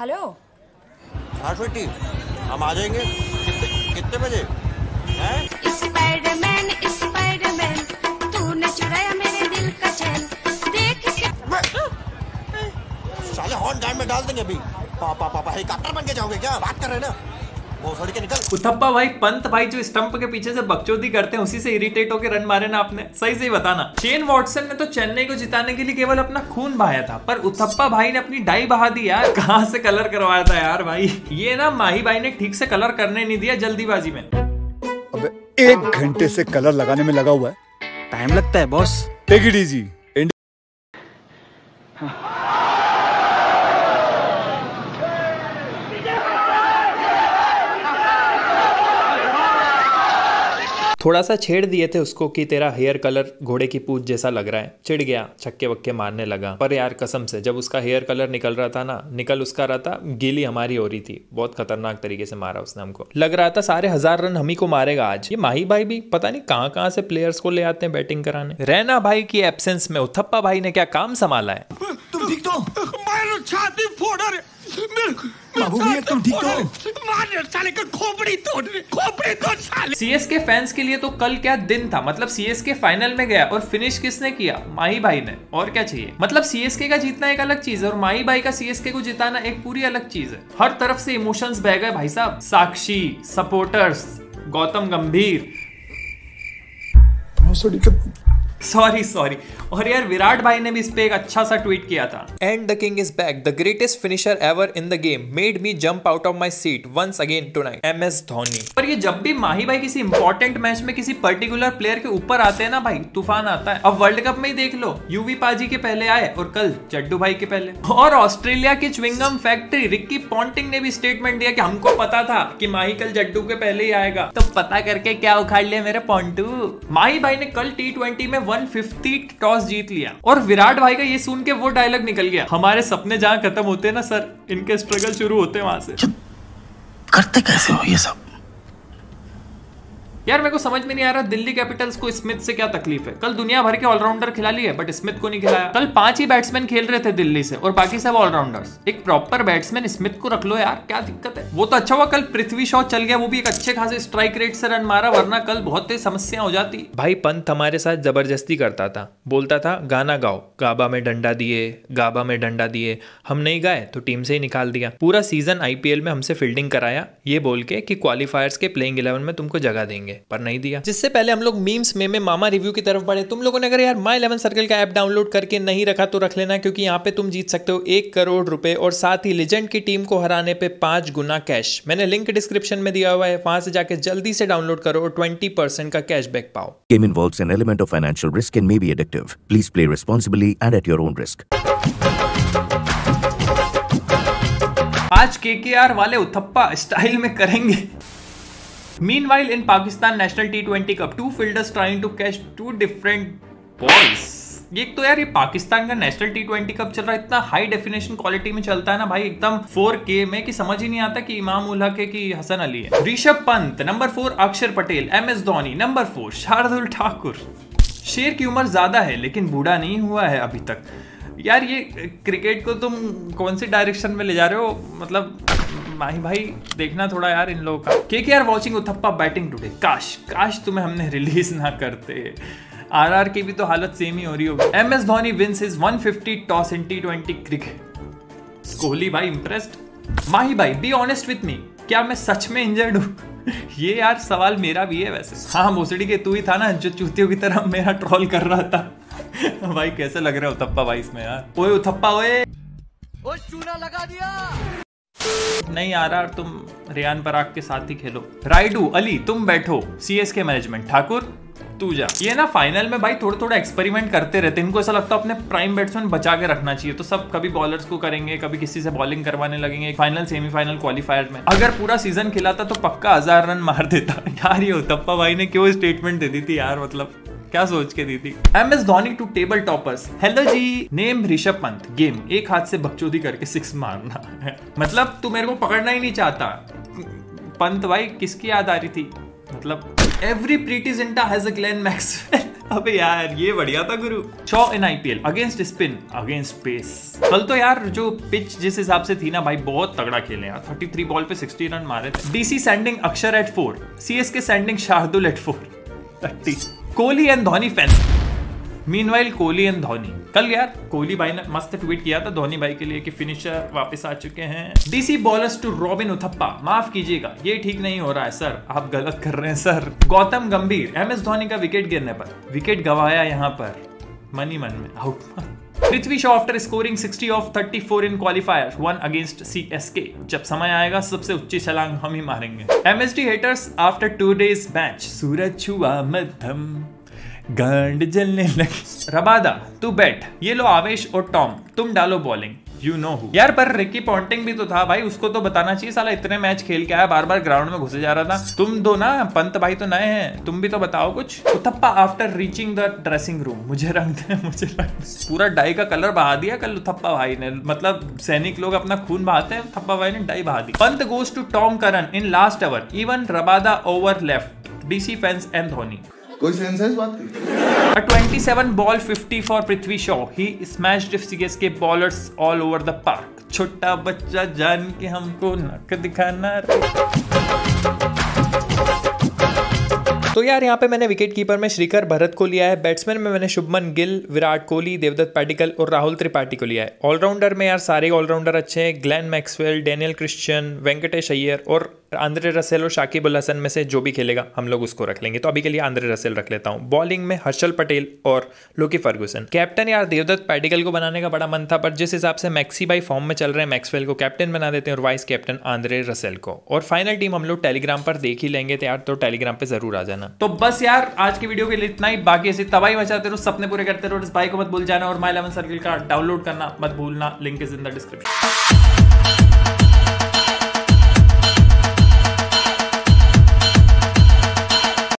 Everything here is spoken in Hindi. हेलो। हाँ स्वीटी, हम आ जाएंगे। कितने बजे? स्पाइडरमैन तूने चुराया मेरे दिल का चैन। साले हॉर्न डाइम में डाल देंगे अभी। पापा पापा हेलीकॉप्टर बन के जाओगे क्या? बात कर रहे ना, वो सड़ के निकल। उथप्पा भाई, पंत भाई जो स्टंप के पीछे से बकचोदी करते हैं उसी से इरिटेट होकर रन मारे ना आपने, सही से ही बताना। शेन वॉटसन ने तो चेन्नई को जिताने के लिए केवल अपना खून बहाया था, पर उथप्पा भाई ने अपनी डाई बहा दी यार। कहाँ से कलर करवाया था यार भाई, ये ना माही भाई ने ठीक से कलर करने नहीं दिया जल्दीबाजी में। अब 1 घंटे से कलर लगाने में लगा हुआ है, टाइम लगता है बॉस, टेक इट इजी। थोड़ा सा छेड़ दिए थे उसको कि तेरा हेयर कलर घोड़े की पूंछ जैसा लग रहा है, चिढ़ गया, छक्के वक्के मारने लगा। पर यार कसम से जब उसका हेयर कलर निकल रहा था ना, निकल उसका रहा था, गीली हमारी हो रही थी। बहुत खतरनाक तरीके से मारा उसने हमको, लग रहा था 1000 रन हम ही को मारेगा आज। ये माही भाई भी पता नहीं कहाँ कहाँ से प्लेयर्स को ले आते हैं बैटिंग कराने। रैना भाई की एब्सेंस में उथप्पा भाई ने क्या काम संभाला है। तुम ठीक तो? छाती फोड़ा रे बाबू भैया, तुम ठीक हो? CSK फैंस के लिए तो कल क्या दिन था, मतलब CSK फाइनल में गया और फिनिश किसने किया? माही भाई ने, और क्या चाहिए। मतलब CSK का जीतना एक अलग चीज है और माही भाई का CSK को जिताना एक पूरी अलग चीज है। हर तरफ से इमोशंस बह गए भाई साहब, साक्षी, सपोर्टर्स, गौतम गंभीर, सॉरी। और यार विराट भाई ने भी इस पे एक अच्छा सा ट्वीट किया था। And the king is back, the greatest finisher ever in the game, made me jump out of my seat once again tonight, MS Dhoni. पर ये जब भी माही भाई किसी इंपॉर्टेंट मैच में किसी पर्टिकुलर प्लेयर के ऊपर आते हैं ना भाई, तूफान आता है। अब वर्ल्ड कप में ही देख लो, यूवी पाजी के पहले आए और कल जेड्डू भाई के पहले। और ऑस्ट्रेलिया की च्विंगम फैक्ट्री रिकी पॉन्टिंग ने भी स्टेटमेंट दिया कि हमको पता था कि माही कल जेड्डू के पहले ही आएगा, तो पता करके क्या उखाड़ लिया मेरे पॉन्टू। माही भाई ने कल T20 में 150 टॉस जीत लिया और विराट भाई का ये सुन के वो डायलॉग निकल गया, हमारे सपने जहाँ खत्म होते हैं ना सर, इनके स्ट्रगल शुरू होते हैं वहां से। करते कैसे हो ये सब यार, मेरे को समझ में नहीं आ रहा दिल्ली कैपिटल्स को स्मिथ से क्या तकलीफ है। कल दुनिया भर के ऑलराउंडर खिला लिए बट स्मिथ को नहीं खिलाया। कल 5 ही बैट्समैन खेल रहे थे दिल्ली से और बाकी सब ऑलराउंडर्स। एक प्रॉपर बैट्समैन स्मिथ को रख लो यार, क्या दिक्कत है। वो तो अच्छा हुआ कल पृथ्वी शॉ चल गया, वो भी एक अच्छे खासे स्ट्राइक रेट से रन मारा, वरना कल बहुत तेज समस्या हो जाती। भाई पंत हमारे साथ जबरदस्ती करता था, बोलता था गाना गाओ, गाबा में डंडा दिए, गाबा में डंडा दिए, हम नहीं गाए तो टीम से ही निकाल दिया। पूरा सीजन IPL में हमसे फील्डिंग कराया ये बोल के कि क्वालिफायर्स के प्लेइंग 11 में तुमको जगह देंगे, पर नहीं दिया। जिससे पहले हम लोग मीम्स में मामा रिव्यू की तरफ बढ़े। तुम लोगों ने अगर यार My11 सर्कल का ऐप डाउनलोड करके नहीं रखा तो रख लेना, क्योंकि यहाँ पे तुम जीत सकते हो 1 करोड़ रुपए और साथ ही लेजेंड की टीम को हराने पे 5 गुना कैश। मैंने लिंक डिस्क्रिप्शन में दिया हुआ है, वहां से जाके जल्दी से डाउनलोड करो और 20% का कैशबैक पाओ। Game involves an element of financial risk and may be addictive, please play responsibly and at your own risk. आज KKR वाले उथप्पा स्टाइल में करेंगे। Meanwhile, in Pakistan National T20 Cup, 2 fielders trying to catch 2 different balls. एक तो यार ये पाकिस्तान का नेशनल T20 कप चल रहा है, इतना हाई डेफिनेशन क्वालिटी में चलता है ना भाई, एकदम 4K में कि समझ ही नहीं आता कि इमाम उल हक है कि हसन अली है। Rishabh Pant number 4, Axar Patel, MS Dhoni number 4, Shardul Thakur. शेर की उम्र ज्यादा है लेकिन बूढ़ा नहीं हुआ है अभी तक। यार ये क्रिकेट को तुम कौन सी डायरेक्शन में ले जा रहे हो, मतलब माही भाई देखना थोड़ा यार इन लोगों का। KKR watching Uthappa batting today, काश तुम्हें हमने रिलीज ना करते। RR की भी तो हालत सेम ही हो रही होगी। MS Dhoni wins his 150 toss in T20 cricket. Kohli भाई इंप्रेस्ड। माही भाई बी ऑनेस्ट विथ मी, क्या मैं सच में इंजर्ड हूँ? ये यार सवाल मेरा भी है वैसे। हाँ भोसड़ी के तू ही था ना जो चूतियों की तरह मेरा ट्रोल कर रहा था। भाई कैसे लग रहा है उथप्पा भाई इसमें यार। ओए उथप्पा ओए, ओ चूना लगा दिया। नहीं RR तुम रियान पराग के साथ ही खेलो। राइडू अली तुम बैठो, CSK मैनेजमेंट, ठाकुर तू जा। ये ना फाइनल में भाई थोड़ा एक्सपेरिमेंट करते रहते, इनको ऐसा लगता है अपने प्राइम बैट्समैन बचा के रखना चाहिए, तो सब कभी बॉलर्स को करेंगे, कभी किसी से बॉलिंग करवाने लगेंगे। फाइनल सेमीफाइनल क्वालिफायर में अगर पूरा सीजन खिलाता तो पक्का 1000 रन मार देता। यार ये उथप्पा भाई ने क्यों स्टेटमेंट दे दी थी यार, मतलब क्या सोच के दी थी। MS Dhoni to table toppers, hello ji, name Rishabh Pant, game 1 हाथ से बकचोदी करके 6 मारना है। मतलब तू मेरे को पकड़ना ही नहीं चाहता पंत भाई, किसकी याद आ रही थी मतलब। Every Preity Zinta has a Glenn Maxwell. अबे यार ये बढ़िया था गुरु। Shaw in IPL against spin against pace. कल तो यार जो पिच जिस हिसाब से थी ना भाई बहुत तगड़ा खेले यार। 33 बॉल पे 60 रन मारे थे। DC sending Axar at 4, CSK sending Shardul at 4, Kohli and Dhoni fans. Meanwhile Kohli and Dhoni, कल यार कोहली भाई ने मस्त ट्वीट किया था धोनी भाई के लिए कि फिनिशर वापस आ चुके हैं। DC bowlers to robin Uthappa, माफ कीजिएगा ये ठीक नहीं हो रहा है सर, आप गलत कर रहे हैं सर। गौतम गंभीर, एमएस धोनी का विकेट गिरने पर विकेट गवाया यहाँ पर मन ही मन में out. Prithvi Shaw after scoring 60 of 34 in qualifier 1 against CSK, जब समय आएगा सबसे उच्ची छलांग हम ही मारेंगे। MSD haters after 2 days match सूरज छुआ मध्यम गांड जलने लगी। रबादा तू बैट, ये लो आवेश और टॉम तुम डालो बॉलिंग, यू नो हु। यार पर रिकी पॉन्टिंग भी तो था भाई, उसको तो बताना चाहिए साला इतने मैच खेल के आया बार बार ग्राउंड में घुसे जा रहा था। तुम दो ना पंत भाई तो नए हैं, तुम भी तो बताओ कुछ। Uthappa after reaching the dressing room, मुझे रंग दे मुझे रंग दे। पूरा डाई का कलर बहा दिया कल उथप्पा भाई ने, मतलब सैनिक लोग अपना खून बहाते हैं, उथप्पा भाई ने डाई बहा दी। Pant goes to Tom Curran in last over, even Rabada over left, DC fans and Dhoni. कोई सेंस है इस बात की? 27 ball 50 for Prithvi Shaw, he smashed CSK bowlers all over the park. छोटा बच्चा जान के हमको नक दिखाना। तो यार यहाँ पे मैंने विकेटकीपर में श्रीकर भरत को लिया है, बैट्समैन में मैंने शुभमन गिल, विराट कोहली, देवदत्त पाडिक्कल और राहुल त्रिपाठी को लिया है। ऑलराउंडर में यार सारे ऑलराउंडर अच्छे हैं, Glenn Maxwell, Daniel Christian, Venkatesh Iyer और आंद्रे रसेल और शाकिब अल हसन में से जो भी खेलेगा हम लोग उसको रख लेंगे, तो अभी के लिए आंद्रे रसेल रख लेता हूँ। बॉलिंग में हर्षल पटेल और लोकी फर्गुसन। कैप्टन यार देवदत्त पाडिक्कल को बनाने का बड़ा मन था, पर जिस हिसाब से मैक्सी भाई फॉर्म में चल रहे हैं मैक्सवेल को कैप्टन बना देते हैं और वाइस कैप्टन आंद्रे रसेल को। और फाइनल टीम हम लोग टेलीग्राम पर देख ही लेंगे यार, तो टेलीग्राम पर जरूर आ जाना। तो बस यार आज की वीडियो के लिए इतना ही, बाकी ऐसी तबाही मचाते रहो, सपने पूरे करते रहो, इस भाई को मत भूल जाना और My11 सर्कल का डाउनलोड करना मत भूलना, link is in the description.